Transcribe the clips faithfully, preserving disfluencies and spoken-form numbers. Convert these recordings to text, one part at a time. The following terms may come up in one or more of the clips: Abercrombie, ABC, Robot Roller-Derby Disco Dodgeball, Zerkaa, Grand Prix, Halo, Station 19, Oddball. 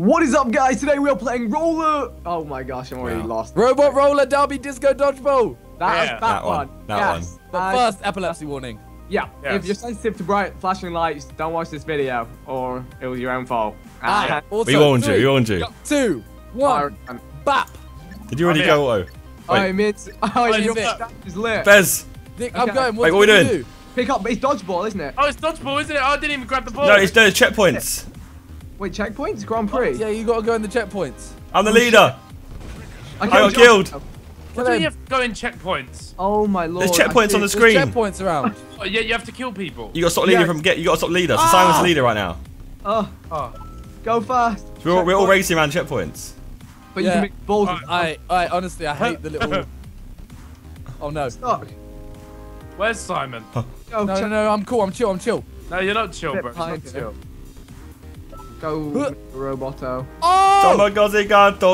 What is up, guys? Today we are playing roller. Oh my gosh, I'm already wow. lost. Robot Roller-Derby Disco Dodgeball. That, yeah, that, that one. one. That yes. one. But first, epilepsy warning. Yeah. Yes. If you're sensitive to bright flashing lights, don't watch this video, or it was your own fault. Ah, also, we warned three, you. We warned you. Two, one, um, bap. Did you already go? Oh, oh, mids. Oh, you is lit. Bez. Nick, I'm okay. going. What, Wait, what are we doing? Do? Pick up. It's dodgeball, isn't it? Oh, it's dodgeball, isn't it? I didn't even grab the ball. No, it's the checkpoints. Wait, checkpoints? Grand Prix? Yeah, you gotta go in the checkpoints. I'm the leader. I got killed. Why do you have to go in checkpoints? Oh my lord. There's checkpoints on the screen. There's checkpoints around. Oh, yeah, you have to kill people. You gotta stop leading yeah. from get. You gotta stop leader. So ah. Simon's leader right now. Oh, oh. Go fast. So we're, all, we're all racing around checkpoints. But yeah. you can make balls. Oh, I, I honestly, I hate the little. Oh no. Stuck. Where's Simon? Huh. No, no, no, I'm cool. I'm chill. I'm chill. No, you're not chill, bro. I'm chill. Go, Mister Roboto. Oh!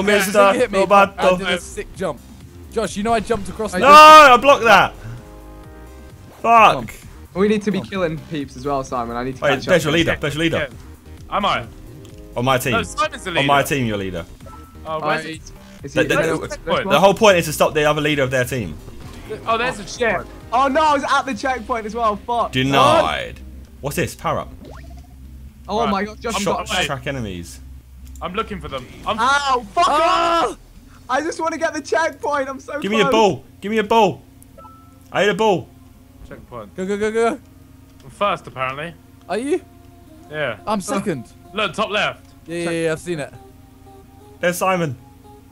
Mister Hit me. Roboto. I did a sick jump. Josh, you know I jumped across the... No, I blocked that. Fuck. We need to be killing peeps as well, Simon. I need to Wait, catch up. There's your leader. There's your leader. Am I? On my team. No, Simon's the leader. On my team, your leader. Oh, where's uh, it? Is he the, the, the, the whole point is to stop the other leader of their team. Oh, there's a ship. Oh, no, I was at the checkpoint as well. Fuck. Denied. What's this? Power up. Oh right. my god, just shot track enemies. I'm looking for them. I'm Ow, fuck oh! I just want to get the checkpoint. I'm so Give close. me a ball. Give me a ball. I need a ball. Checkpoint. Go, go, go, go. I'm first, apparently. Are you? Yeah. I'm second. Uh, look, top left. Yeah, yeah, yeah, I've seen it. There's Simon.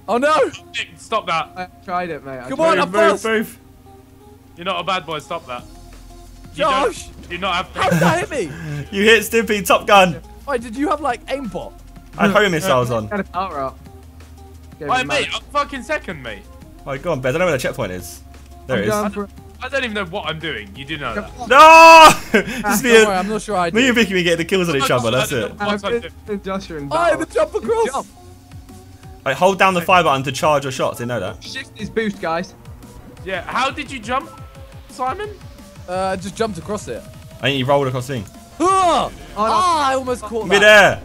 Oh, no. Stop that. I tried it, mate. I Come on, I'm first. Move. You're not a bad boy. Stop that. You Josh! Do not have to. How did that hit me? You hit Stimpy, Top Gun. Wait, did you have like aimbot? I had home missiles on. Kind of power up. Wait, mate, I'm fucking second, mate. Alright, go on, Bez. I don't know where the checkpoint is. There it is. I don't, I don't even know what I'm doing. You do know that. No! Just me and, worry, I'm not sure I do. Me and Vicky we get the kills on each other. That's it. Oh, the jump across. Right, hold down the fire button to charge your shots. They know that. Shift is boost, guys. Yeah. How did you jump, Simon? Uh, I just jumped across it. I think you rolled across the thing. Ah! ah I almost caught that. Midair.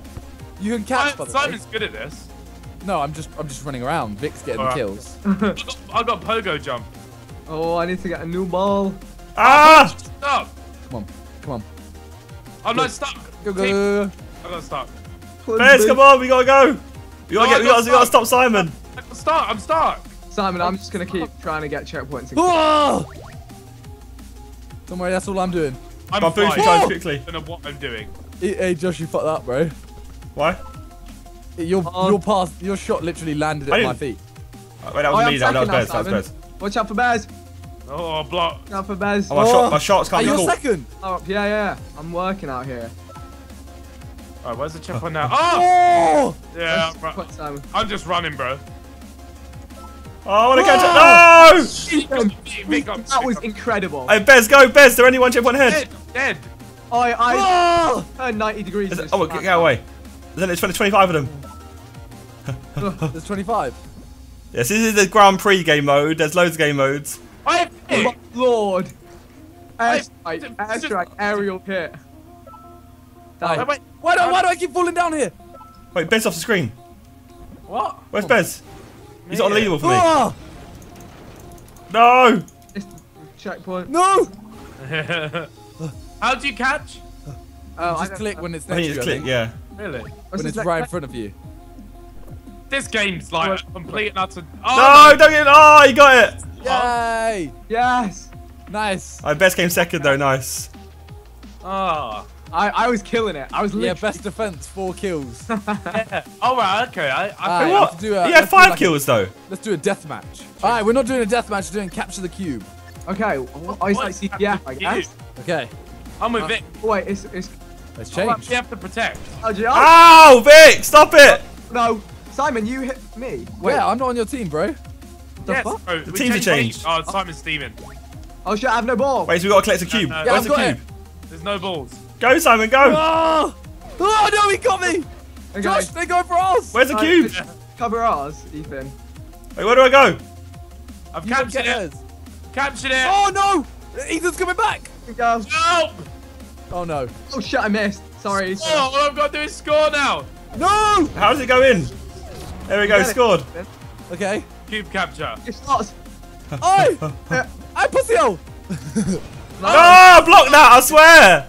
You can catch. By the way. Simon's good at this. No, I'm just, I'm just running around. Vic's getting right. the kills. I, got, I got pogo jump. Oh, I need to get a new ball. Ah! Stop! Come on, come on. I'm go. not stuck. Go go. Team. I got stuck. Bez, come on, we gotta go. We gotta no, get, we gotta, we gotta stop Simon. I'm stuck. I'm stuck. Simon, I'm, I'm just gonna stuck. keep trying to get checkpoints. Oh! Don't worry, that's all I'm doing. I'm My food's trying quickly. I don't know what I'm doing. Hey, Josh, you fucked up, bro. Why? Your oh. your pass, your shot literally landed at my feet. Oh, wait, that was oh, me. That, that was Bez. That was Bez. Watch out for Bez. Oh, block. Watch out for Bez. Oh, my, oh. Shot, my shots can't hey, be caught. You're second. Oh, yeah, yeah. I'm working out here. All right, where's the checkpoint now? Oh! oh! Yeah, I'm, just I'm, I'm just running, bro. Oh, I want to catch it. No! That was incredible. Hey, Bez, go, Bez. There only one chip on head. Dead. I, I turned ninety degrees. It, oh, get, get away. Then there's twenty-five of them. There's twenty-five. Yes, this is the Grand Prix game mode. There's loads of game modes. I have hit. Oh, my Lord. Airstrike, airstrike, aerial hit. Wait, wait, why, do, why do I keep falling down here? Wait, Bez off the screen. What? Where's oh. Bez? He's not unleadable for me. Oh. No! It's checkpoint. No! How do you catch? Oh, you just click know. when it's next to you. Just click, yeah. Really? When it's right in front of you. This game's like oh. complete and utter. Oh, no, don't get it! Oh, you got it! Yay! Oh. Yes! Nice. Right, best game second though, nice. Oh. I, I was killing it. I was literally... Yeah, best defense, four kills. yeah. Oh, right, okay. I, I right, what? Do a, yeah, five do like kills, a, though. Let's do a death match. All right, we're not doing a death match. We're doing capture the cube. Okay. Well, I like C P F, I guess. Okay. I'm with uh, Vic. Wait, it's... It's, it's changed. You have to protect. Oh, oh, Vic, stop it. No. Simon, you hit me. Wait, yeah, I'm not on your team, bro. The yes, fuck? Bro, the teams have changed. Oh, Simon's steaming. Oh, shit, I have no ball. Wait, so we got to collect a cube. No, no. Yeah, Where's I've the got cube? It. There's no balls. Go, Simon, go! Oh, oh no, he got me! Okay. Josh, they go for us! Where's the cube? Cover ours, Ethan. Wait, where do I go? I've you captured it! Captured it! Oh no! Ethan's coming back! Help! Oh no. Oh shit, I missed. Sorry. Oh, all I've got to do is score now! No! How does it go in? There we go, scored. It. Okay. Cube capture. It's not. Oh! I pussy hole! No, oh, block that, I swear!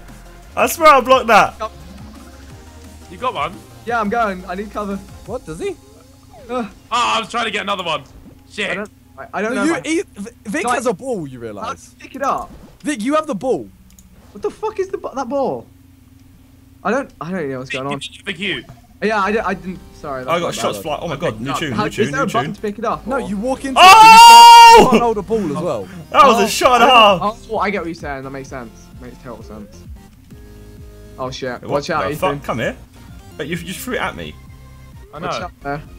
I swear I'll block that. You got one? Yeah, I'm going. I need cover. What, does he? Ah, oh, I was trying to get another one. Shit. I don't, I don't no, know. You, my... Vic no, has I... a ball, you realise. Pick it up. Vic, you have the ball. What the fuck is the that ball? I don't, I don't know what's going on. Pick you. Yeah, I, I didn't. Sorry. I got shots fly. Oh my god, new tune, new tune, new tune. Is there a button to pick it up? No, you walk into. Oh! You can't hold a ball as well. That was a shot and a half. Oh, I get what you're saying. That makes sense. Makes total sense. Oh shit! Watch out, Ethan. Come here. But you just threw it at me. I know.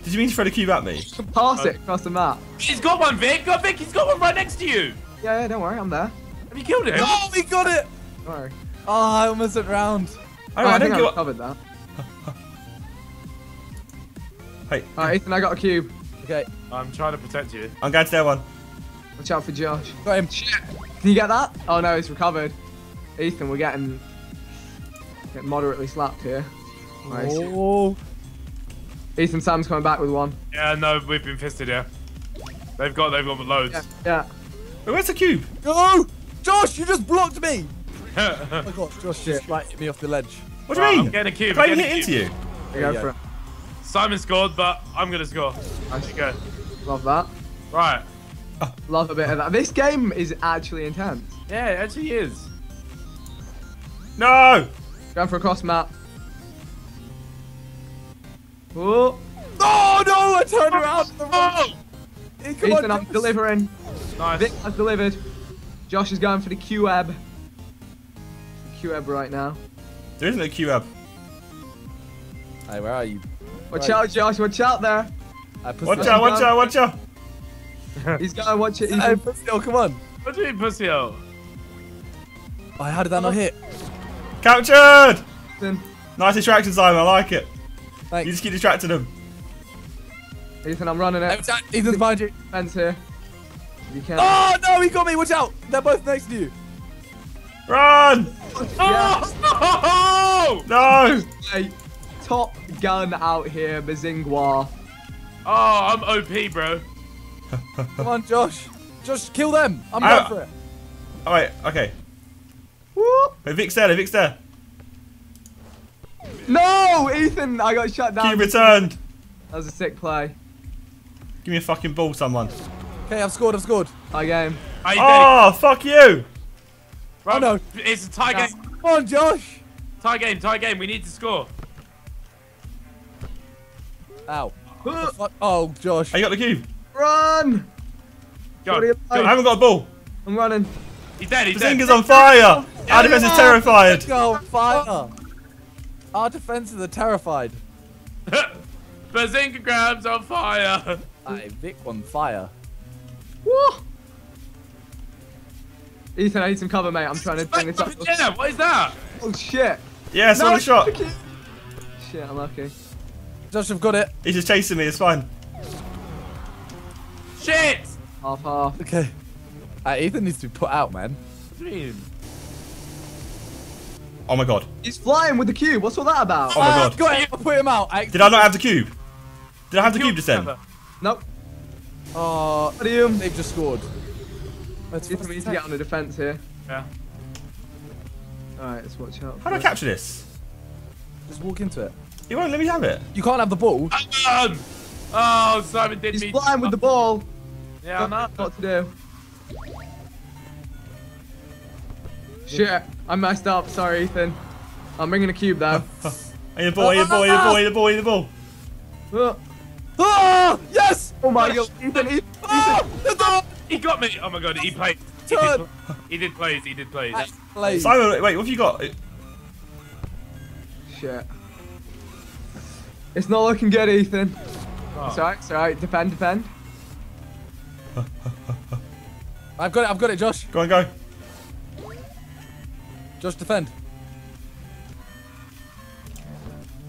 Did you mean to throw the cube at me? You can pass it across the map. He's got one, Vic. Got Vic. He's got one right next to you. Yeah, yeah. Don't worry, I'm there. Have you killed him? Oh, we got it. Don't worry. Oh, I almost went round. I, oh, I, I think I covered that. Hey. Alright, Ethan, I got a cube. Okay. I'm trying to protect you. I'm going to that one. Watch out for Josh. Got him. Shit. Can you get that? Oh no, he's recovered. Ethan, we're getting, getting moderately slapped here. Nice. Oh. Ethan, Sam's coming back with one. Yeah, no, we've been fisted here. They've got, they've got loads. Yeah. yeah. Wait, where's the cube? Oh, Josh, you just blocked me. Oh my god, Josh just like, hit me off the ledge. What do you right, mean? I'm getting a cube. I'm getting hit into you. There you go. For it. Simon scored, but I'm going to score. Nice. There you go. Love that. Right. Oh. Love a bit of that. This game is actually intense. Yeah, it actually is. No! Going for a cross map. Oh. Oh, no! I turned around. Oh! Hey, come Ethan, on, I'm delivering. Nice. Vic has delivered. Josh is going for the Q-Eb. Q-Eb right now. There isn't a Q-Eb. Hey, where are you? Watch right. out, Josh. Watch out there. I watch out, out, watch out, watch out. He's going to watch it. He's hey, pussy hole, come on. What do you mean, pussy hole? Oh, how did that not hit? Captured! Nice distraction, Simon. I like it. Thanks. You just keep distracting him. Ethan, I'm running it. Ethan's behind you. Ben's here. You can. Oh, no, he got me. Watch out. They're both next to you. Run! Oh, no! No! Hey, top gun out here, Mazingwa. Oh, I'm O P, bro. Come on, Josh. Josh, kill them. I'm going for it. All right, okay. Whoop. Hey, Vic's there, Vic's there. No, Ethan, I got shut down. Cube returned. That was a sick play. Give me a fucking ball, someone. Okay, I've scored, I've scored. Tie game. Oh, fuck you. Right, oh, no. It's a tie no. game. Come on, Josh. Tie game, tie game. We need to score. Ow. Oh, Josh. I got the cube. Run. Go. Go. I haven't got a ball. I'm running. He's dead, he's dead. Bazinga's on fire. Yeah. Our defense is terrified. Go on fire. Our defenses are terrified. Bazinga grabs on fire. Aye, Vic on fire. What? Ethan, I need some cover, mate. I'm trying to bring this up. Yeah, what is that? Oh, shit. Yeah, it's not a shot. Shit, I'm lucky. Josh, I've got it. He's just chasing me. It's fine. Shit! Half, half. Okay. Uh, Ethan needs to be put out, man. What do you mean? Oh, my God. He's flying with the cube. What's all that about? Oh, my God. I got him. I put him out. I Did I not have the cube? Did I have the, the cube just then? Nope. Oh, they've just scored. It's for me to get on the defense here. Yeah. Alright, let's watch out. How do I capture this? Just walk into it. You won't let me have it. You can't have the ball. Um, oh, Simon did He's me. He's flying with the ball. Yeah, I'm out. What to do. Shit, I messed up. Sorry, Ethan. I'm bringing a cube though. Hey, the ball, hey, the ball, hey, the ball, hey, the ball, hey, the ball. Oh. Oh, yes! Oh my god. Ethan, Ethan, oh, Ethan. Oh. He got me! Oh my god, he played. He did, he did plays, he did plays. plays. Simon, wait, what have you got? Shit. It's not looking good, Ethan. Oh. It's alright, it's alright. Defend, defend. I've got it, I've got it, Josh. Go on, go. Josh, defend.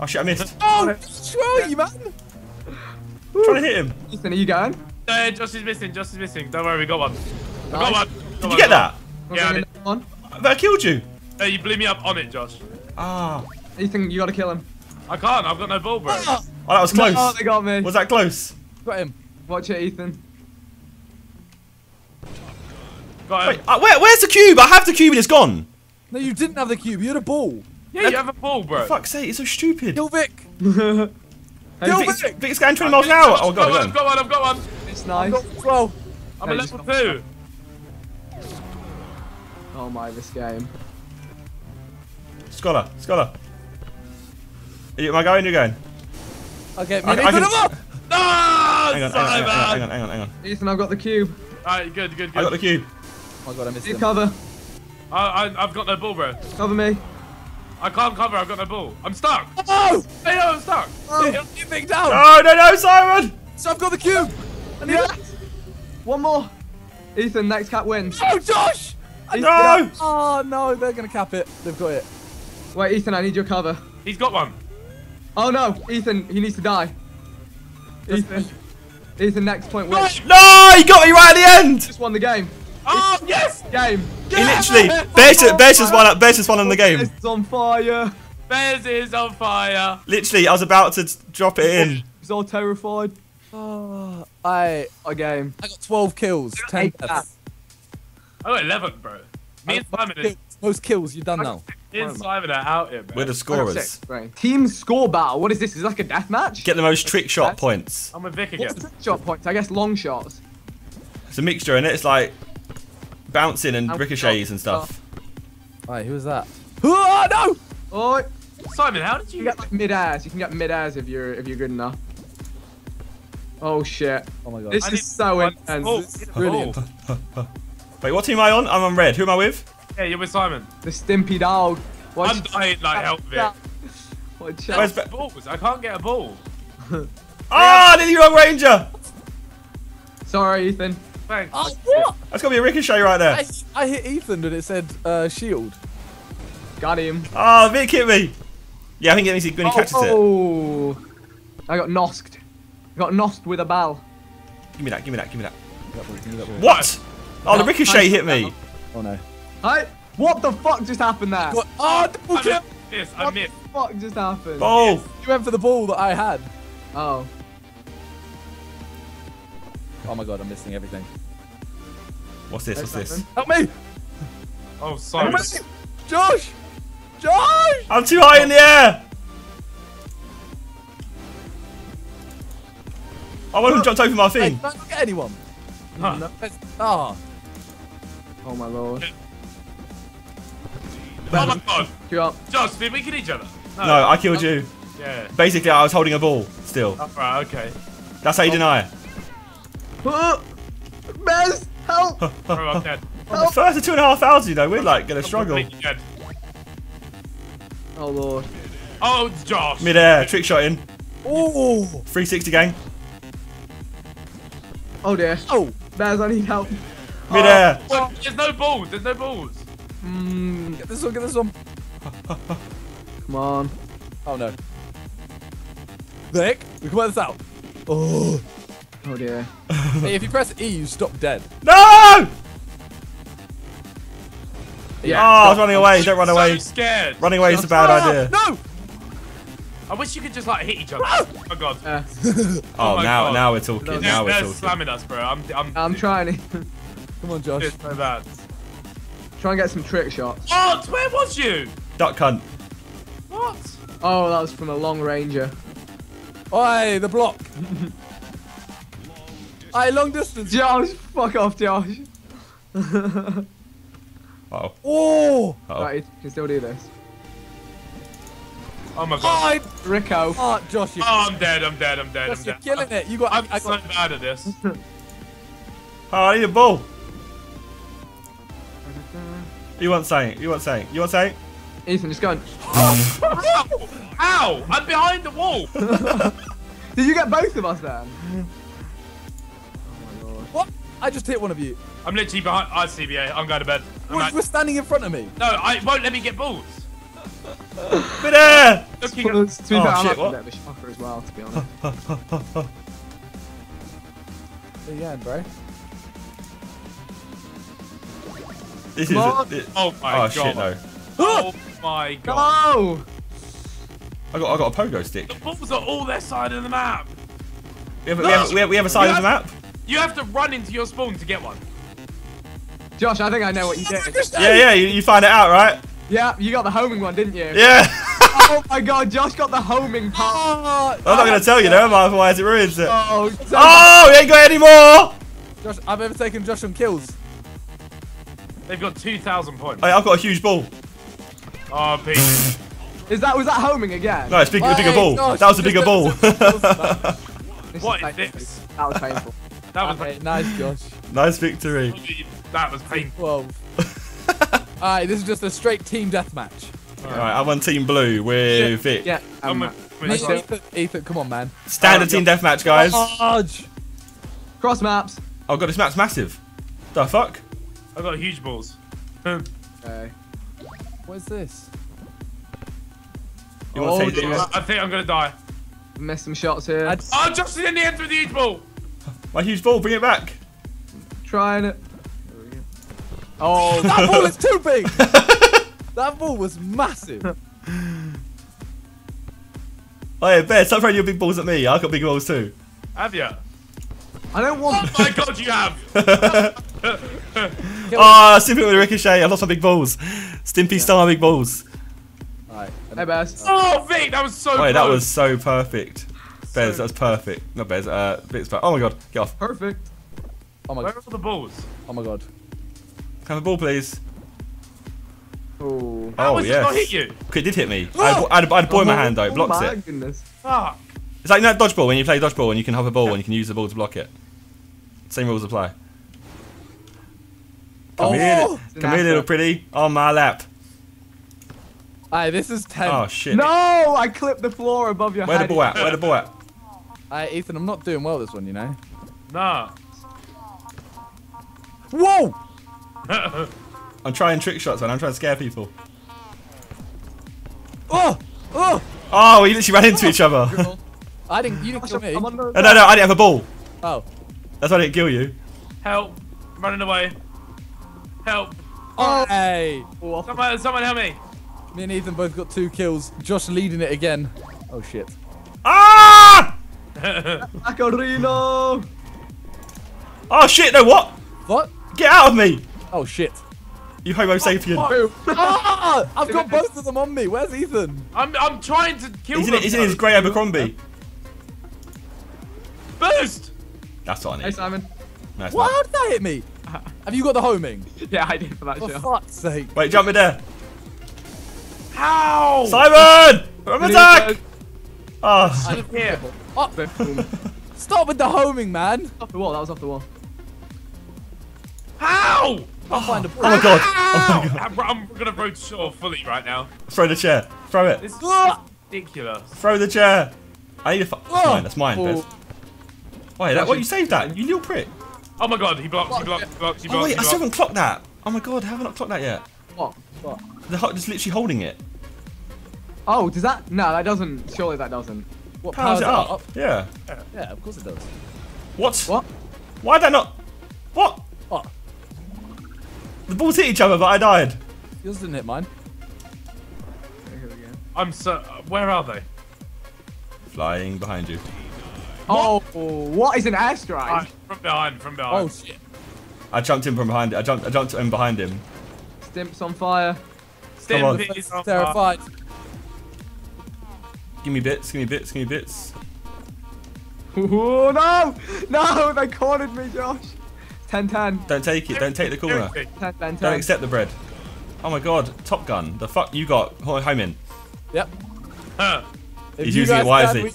Oh shit, I missed. Oh, screw you, man! I'm trying to hit him. Ethan, are you going? Uh, Josh is missing, Josh is missing. Don't worry, we got one. We nice. got one. Got did one, you get that? One. Yeah, I did. One. But I killed you. No, you blew me up on it, Josh. Ah. Ethan, you gotta kill him. I can't. I've got no ball break. Oh, that was close. No, they got me. Was that close? Got him. Watch it, Ethan. Got him. Wait, uh, where, where's the cube? I have the cube and it's gone. No, you didn't have the cube. You had a ball. Yeah, you have a ball, bro. For fuck's sake, it's so stupid. Kill Vic. Kill Vic. Vic's going twenty miles an hour. Oh, I've got one. I've got one. I've got one. It's nice. Well, I'm a level two. Oh my, this game. Scholar, Scholar. Am I going? You're going. Okay, me. I, I can... up. No! Hang on, so hang, on, hang, on, hang on, hang on, hang on. Ethan, I've got the cube. Alright, good, good, good. I got the cube. Oh god, I missed it. Cover. I, I, I've got no ball, bro. Cover me. I can't cover. I've got no ball. I'm stuck. Oh! Hey, no, I'm stuck. Oh. You picked down. No, no, no, Simon. So I've got the cube. I need yeah. that. One more. Ethan, next cat wins. No, Josh. Ethan, no. Oh no, they're gonna cap it. They've got it. Wait, Ethan, I need your cover. He's got one. Oh no, Ethan, he needs to die. Ethan, Ethan, next point win. No, he got me right at the end. Just won the game. Oh it's yes, game. He literally, Bears just won. Bears just won in the game. Bears is on fire. Bears is on fire. Literally, I was about to drop it in. He's all terrified. Oh, I a game. I got twelve kills, I got ten deaths. I got eleven, bro. Me and Simon. Kills, most kills you've done I now. Inside are out here, man. We're the scorers. Six, right. Team score battle. What is this? Is this like a death match? Get the most trick shot points. I'm with Vic again. What's trick shot points? I guess long shots. It's a mixture in it. It's like bouncing and ricochets and stuff. Oh. Alright, who was that? Oh no! Oh, Simon, how did you, you get like, mid airs? You can get mid airs if you're if you're good enough. Oh shit! Oh my god! This I is so intense. Oh, this is brilliant. Wait, what team am I on? I'm on red. Who am I with? Yeah, you're with Simon. The Stimpy Dog. Watch I'm dying like help Vic. Where's the balls? I can't get a ball. Ah, did you wrong Ranger? Sorry, Ethan. Thanks. Oh, what? That's gonna be a ricochet right there. I, I hit Ethan and it said uh, shield. Got him. Ah, oh, Vic hit me. Yeah, I think it means he when he oh, catches oh. it. I got nosked. I got nosked with a ball. Give me that. Give me that. Give me that. Give me that, give me that what? Oh, no, the ricochet hit me. Oh no. Hey, what the fuck just happened there? What? Oh, double kill! Yes, I missed. What the fuck just happened? Oh, you went for the ball that I had. Oh. Oh my god, I'm missing everything. What's this? What's this? Help me! Oh, sorry. Josh! Josh! I'm too high in the air! I want to jump over my thing. Hey, don't get anyone. Huh. No. Oh. Oh my lord. Oh my god! You up. Josh, did we kill each other? No, no I killed you. Yeah. Basically, I was holding a ball still. Oh, right, okay. That's how you oh. deny it. Oh, Mez, help! Bro, I'm dead. Well, the first of two and a half hours, you know, we're like gonna struggle. Oh lord. Oh, Josh. Mid air, trick shot in. Oh. three sixty gang. Oh dear. Oh, Mez, I need help. Mid air. Oh, oh. There's no balls. There's no balls. Mm. Get this one. Get this one. Come on. Oh no. Vic, we can work this out. Oh. Oh dear. Hey, if you press E, you stop dead. No! Yeah. Oh, I was running away. Don't run away. I'm so scared. Running away is a bad oh, idea. No! I wish you could just like hit each other. Oh my god. Yeah. Oh, oh my now, god. now we're talking. They're, now we're talking. Slamming us, bro. I'm, I'm, I'm trying. Come on, Josh. It's so bad. Try and get some trick shots. Oh, where was you? Duck hunt. What? Oh, that was from a long ranger. Oi, the block. Aye, long distance. Josh, fuck off, Josh. Uh-oh. Oh. Oh. Right, you can still do this. Oh my god. Oh, Rico. Oh, Josh. You're oh, I'm dead. I'm dead. I'm dead. Josh, I'm you're dead. killing I'm, it. You got. I'm I, I so got... bad at this. Oh, I need a ball. You want saying? You want saying? You want saying? Ethan, just go. Oh. Ow. Ow! I'm behind the wall. Did you get both of us then? I just hit one of you. I'm literally behind. I C B A. I'm going to bed. We're, like, we're standing in front of me. No, I won't let me get balls. But uh, looking at, oh, shit, I'm what? A bit of a shocker as well, to be honest. There you go, bro. This is. A, this, oh my oh, god. Shit, no. Oh my god. Oh. I got I got a pogo stick. The balls are all their side of the map. We have, no. we have, we have, we have a side have, of the map. You have to run into your spawn to get one. Josh, I think I know what you did. Yeah, yeah, you, you find it out, right? Yeah, you got the homing one, didn't you? Yeah. Oh my god, Josh got the homing part. I'm not going to tell you though, otherwise it ruins it. Oh, so oh, we ain't got any more. Josh, I've ever taken Josh on kills. They've got two thousand points. Hey, I've got a huge ball. Oh, Pete. Is that, was that homing again? No, it's big, the bigger ball. Gosh, that was a bigger ball. What is this? That was painful. That was okay, nice, Josh. Nice victory. That was painful. Alright, this is just a straight team deathmatch. Alright, right, I'm on Team Blue with Vic. Yeah, I'm Matt. Ethan, Ethan, come on, man. Standard team deathmatch, guys. Large. Cross maps. Oh god, this map's massive. The fuck? I've got huge balls. Okay. What is this? You oh, want to take I think I'm gonna die. Missed some shots here. I'd... Oh, Justin in the end with the huge ball! My huge ball, bring it back. Trying it. Oh, that ball is too big! That ball was massive. Oh yeah, Bear, stop throwing your big balls at me. I've got big balls too. Have you? I don't want. Oh my god, you have! Oh, Stimpy with a ricochet. I've lost my big balls. Stimpy yeah. Star big balls. Alright. Hey, Bears. Oh, Vic, that was so. Oh, yeah, that was so perfect. So Bears, that was perfect. Not Bears. Uh, Vic's perfect. Oh my god, get off. Perfect. Oh my. Where are the balls? Oh my god. Have a ball, please. Ooh. Oh, yeah. It did hit me. I had, I had, I had a boy oh, in my hand, though. It blocks oh, my it. Goodness. Fuck. It's like that dodgeball when you play dodgeball and you can have a ball and you can use the ball to block it. Same rules apply. Come oh, here. Come here, little pretty. On my lap. Aye, this is ten. Oh, shit. No! I clipped the floor above your Where head. Where the ball at? Where the ball at? Aye, Ethan, I'm not doing well this one, you know. Nah. Whoa! I'm trying trick shots, man. I'm trying to scare people. Oh! Oh! Oh, we literally ran into oh, each other. I didn't. You didn't kill me. No, no, no. I didn't have a ball. Oh. That's why I didn't kill you. Help. I'm running away. Help. Oh. Hey. Someone, someone help me. Me and Ethan both got two kills. Josh leading it again. Oh, shit. Ah! Macarino! Oh, shit. No, what? What? Get out of me. Oh, shit. You homo sapien. Oh, ah, I've got both of them on me. Where's Ethan? I'm I'm trying to kill him. Isn't his grey Abercrombie? Boost! That's on it. Hey, Simon. No, what? How did that hit me? Have you got the homing? Yeah, I did for that, for sure. For fuck's sake. Wait, jump in there. How? Simon! I'm attack! Oh, I'm here. Up. Stop with the homing, man. Off the wall. That was off the wall. How? I'll find a ball. Oh my god! Oh my god. I'm, I'm gonna road shore fully right now. Throw the chair. Throw it. This is ridiculous. Throw the chair. I need a. That's oh. mine. That's mine. Oh. Wait, that, what you saved that? You little prick. Oh my god! He blocked. He blocked. He blocked. He blocked. Oh wait, I still haven't clocked that. Oh my god! How have I not clocked that yet? What? What? The hot just literally holding it. Oh, does that? No, that doesn't. Surely that doesn't. What powers, powers it up? up? Yeah. Yeah, of course it does. What? What? Why did I not? What? What? The balls hit each other, but I died. Yours didn't hit mine. Here we go. I'm so. Where are they? Flying behind you. Oh, what, what is an airstrike? From behind, from behind. Oh shit! I jumped in from behind. I jumped. I jumped in behind him. Stimp's on fire. Stimp is terrified. Fire. Give me bits. Give me bits. Give me bits. Oh no! No, they cornered me, Josh. ten ten. Don't take it. Don't take the corner. ten ten. Don't accept the bread. Oh my god. Top Gun. The fuck you got? Home in. Yep. Huh. He's if using it wisely.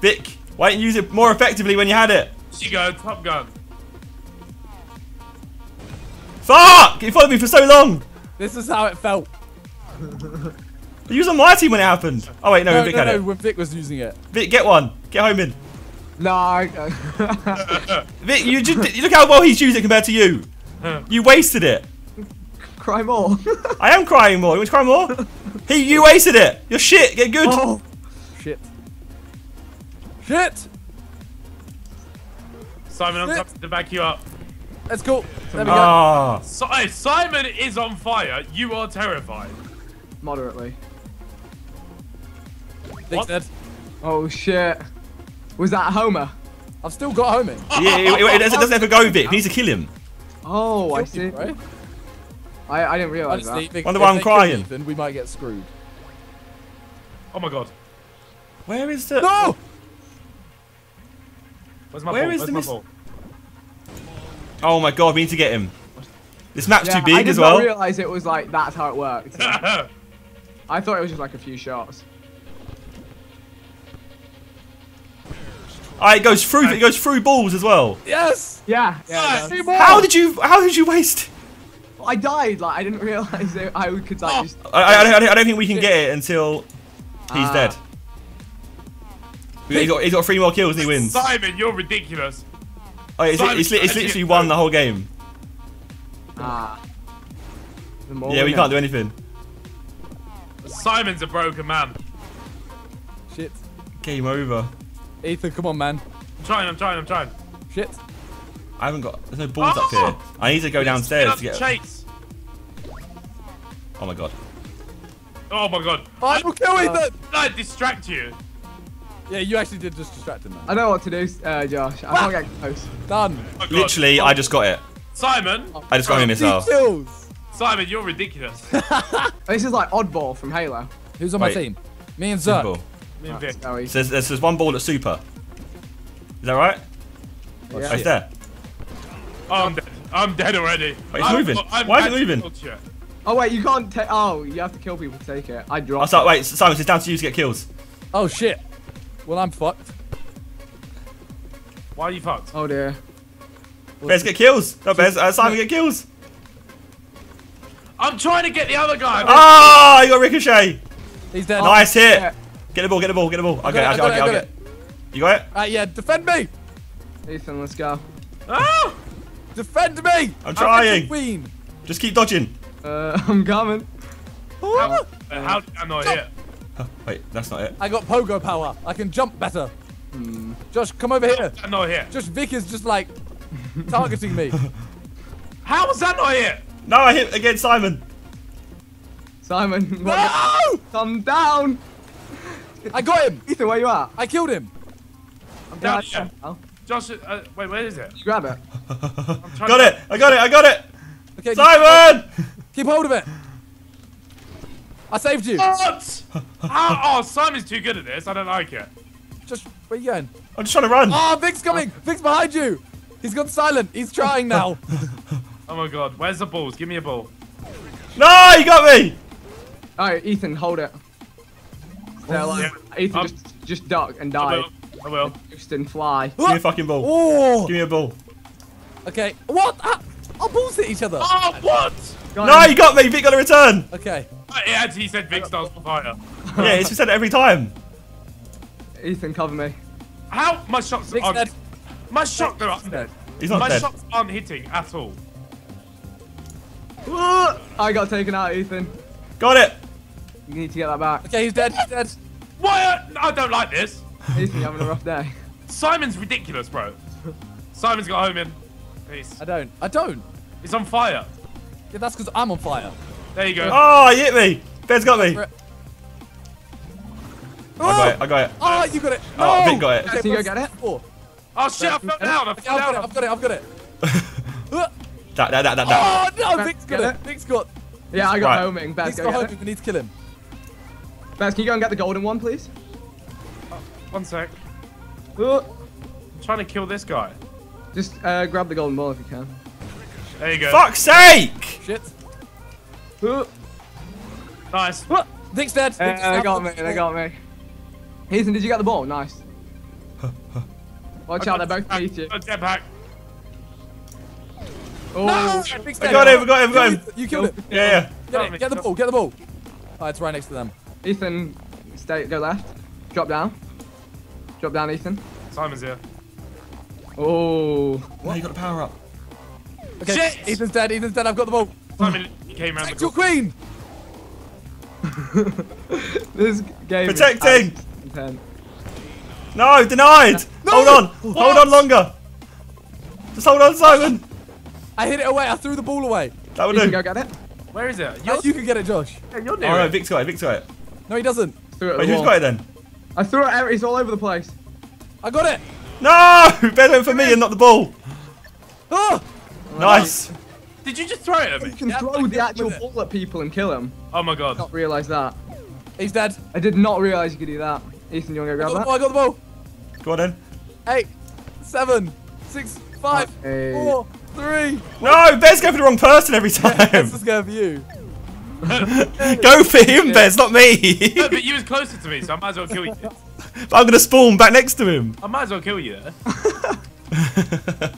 Vic, why didn't you use it more effectively when you had it? She go. Top Gun. Fuck! You followed me for so long. This is how it felt. You was on my team when it happened. Oh wait, no, no when Vic no, had no, it. No, when Vic was using it. Vic, get one. Get home in. No. I Vic, you just, look how well he's using it compared to you. You wasted it. Cry more. I am crying more. You want to cry more? He, you wasted it. You're shit. Get good. Oh. Shit. Shit. Simon, I'm coming to back you up. Let's go. There we oh. go. So, hey, Simon is on fire. You are terrified. Moderately. Thanks, Dad. Oh, shit. Was that Homer? I've still got Homer. Yeah, it, it, it doesn't have to go with it. He needs to kill him. Oh, I see. Right? I, I didn't realise that. They, Wonder why I'm crying. Then we might get screwed. Oh, my God. Where is the... No! Where's my Where ball? Is Where's the my ball? Oh, my God. We need to get him. This map's yeah, too big as well. I didn't realise it was like, that's how it worked. I thought it was just like a few shots. Alright, it goes through. It goes through balls as well. Yes. Yeah. yeah yes. How did you? How did you waste? Well, I died. Like I didn't realize that I could like. Oh. Just... I, I, don't, I don't think we can get it until he's uh. dead. He's got, he's got three more kills and he wins. Simon, you're ridiculous. Oh, it's, Simon, it's, li it's literally won the whole game. Ah. Uh, yeah, we can't do anything. Simon's a broken man. Shit. Game over. Ethan, come on, man. I'm trying, I'm trying, I'm trying. Shit. I haven't got... There's no balls oh! up here. I need to go downstairs to get... Chase. Oh, my God. Oh, my God. I will kill Ethan! Uh, I distract you. Yeah, you actually did just distract him, man. I know what to do, uh, Josh. I ah! can't get close. Done. Oh, literally, I just got it. Simon! I just got him myself. Kills. Simon, you're ridiculous. This is like Oddball from Halo. Who's on Wait. my team? Me and Zerk. Right, so there's, there's one ball that's super. Is that right? Yeah. Oh, it's there. Oh, I'm dead. I'm dead already. Wait, it's I'm, moving. I'm Why is it moving? Culture. Oh wait, you can't take. Oh, you have to kill people to take it. I dropped. Oh, so, wait, Simon, it's down to you to get kills. Oh shit. Well, I'm fucked. Why are you fucked? Oh dear. Bears get kills. No, Bears. Uh, Simon get kills. I'm trying to get the other guy. Ah, oh, you got ricochet. He's dead. Nice oh, hit. Yeah. Get the ball, get the ball, get the ball. I'll get it, I'll get it. You got it? Uh, yeah, defend me! Ethan, let's go. Oh! Defend me! I'm trying. Queen. Just keep dodging. Uh, I'm coming. How, how did I not hit? Oh, wait, that's not it. I got pogo power. I can jump better. Mm. Josh, come over here. I'm not here. Just Vic is just like targeting me. How was that not hit? No, I hit against Simon. Simon, no! Come down. I got him! Ethan, where you at? I killed him! I'm down here. Oh. Josh, uh, wait, where is it? You grab it. Got it! I got it! I got it! Okay, Simon! Keep hold of it! I saved you! What? oh, oh, Simon's too good at this. I don't like it. Just, where are you going? I'm just trying to run. Oh, Vic's coming! Vic's behind you! He's gone silent. He's trying now. Oh my God, where's the balls? Give me a ball. No, you got me! Alright, Ethan, hold it. They're like, yeah. Ethan um, just, just duck and die. I will. I will. Just and fly. Give me a fucking ball. Oh. Give me a ball. Okay. What? Our oh, balls hit each other. Oh, what? Got no, him. You got me. Vic got a return. Okay. It actually said Vic starts the fighter. Yeah, it's just said it every time. Ethan, cover me. How? My shots Vic's are... Dead. My shots are up dead. He's not My dead. shots aren't hitting at all. I got taken out, Ethan. Got it. You need to get that back. Okay, he's dead. He's dead. Why? I don't like this. Ethan, you're having a rough day. Simon's ridiculous, bro. Simon's got home in. Peace. I don't. I don't. He's on fire. Yeah, that's because I'm on fire. There you go. Oh, he hit me. Ben's got me. Oh, I got it. I got it. Oh, you got it. No. Oh, Vic got it. Okay, so you go get it? Four. Oh, shit. I fell down. I fell down. I've got it. I've got it. that, that, that, that, that. Oh, no. Vic's got it. it. Vic's got Yeah, I got right. homing. Ben's got homing. We need to kill him. Baz, can you go and get the golden one, please? Oh, one sec. Ooh. I'm trying to kill this guy. Just uh, grab the golden ball if you can. There you go. Fuck's sake! Shit. Ooh. Nice. Ooh. Dick's dead. They uh, got me. They got me. Ethan, did you get the ball? Nice. Watch out, they're both beat you. Dead pack. Oh. No! Dick's dead. I got him. I got him. I got him. You killed him. Yeah. yeah. Get, get the ball. Get the ball. Oh, it's right next to them. Ethan, stay, go left. Drop down. Drop down, Ethan. Simon's here. Oh. What? No, you got the power up. Okay. Shit! Ethan's dead. Ethan's dead. I've got the ball. Simon came around. Protect your queen. This game. Protecting. Is no, denied. No. Hold on. What? Hold on longer. Just hold on, Simon. I hit it away. I threw the ball away. That would Ethan, do. Go get it. Where is it? Yes, you can get it, Josh. Yeah, you're near. All right, Vic's got it. Vic's got it. No, he doesn't. Wait, who's got it then? I threw it out. It's all over the place. I got it. No! Better for me and not the ball. Oh! Nice. Did you just throw it at me? You can yeah, throw the actual ball at people and kill them. Oh my god. I did not realise that. He's dead. I did not realise you could do that. Ethan, you want to grab that? Oh, I got the ball. Go on in. Eight, seven, six, five, Eight. four, three. No, Bez go for the wrong person every time. Yeah, let's just go for you. Go for him, Bez, not me. No, but you was closer to me, so I might as well kill you. But I'm going to spawn back next to him. I might as well kill you there.